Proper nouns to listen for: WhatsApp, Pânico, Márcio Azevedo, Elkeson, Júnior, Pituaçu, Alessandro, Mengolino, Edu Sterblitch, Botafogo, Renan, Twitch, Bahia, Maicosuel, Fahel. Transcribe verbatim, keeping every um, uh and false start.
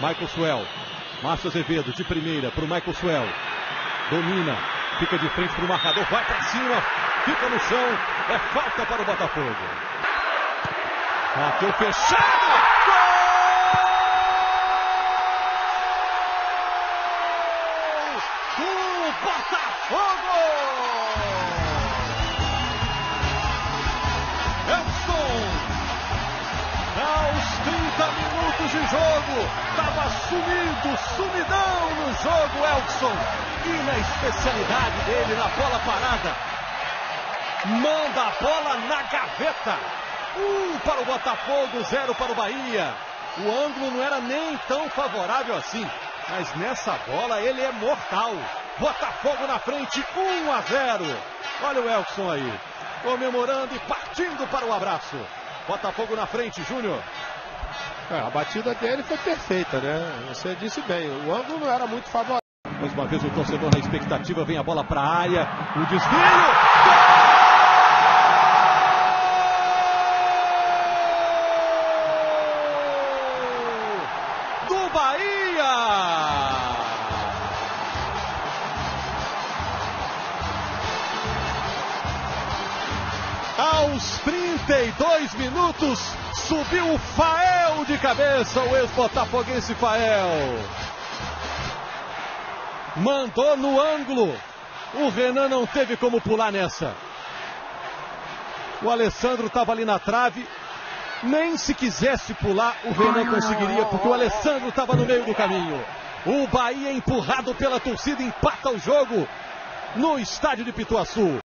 Maicosuel. Márcio Azevedo de primeira para o Maicosuel. Domina. Fica de frente para o marcador. Vai para cima. Fica no chão. É falta para o Botafogo. Bateu fechado. Gol do Botafogo! trinta minutos de jogo, estava sumido, sumidão no jogo Elkeson, e na especialidade dele, na bola parada, manda a bola na gaveta, um para o Botafogo, zero para o Bahia. O ângulo não era nem tão favorável assim, mas nessa bola ele é mortal. Botafogo na frente, um a zero, olha o Elkeson aí, comemorando e partindo para o abraço. Botafogo na frente, Júnior. É, a batida dele foi perfeita, né? Você disse bem, o ângulo não era muito favorável. Mais uma vez o torcedor na expectativa, vem a bola para a área, o desvio! Gol do Bahia! Aos trinta e dois minutos, subiu o Fahel de cabeça, o ex-botafoguense Fahel. Mandou no ângulo. O Renan não teve como pular nessa. O Alessandro estava ali na trave. Nem se quisesse pular, o Renan conseguiria, porque o Alessandro estava no meio do caminho. O Bahia, empurrado pela torcida, empata o jogo no estádio de Pituaçu.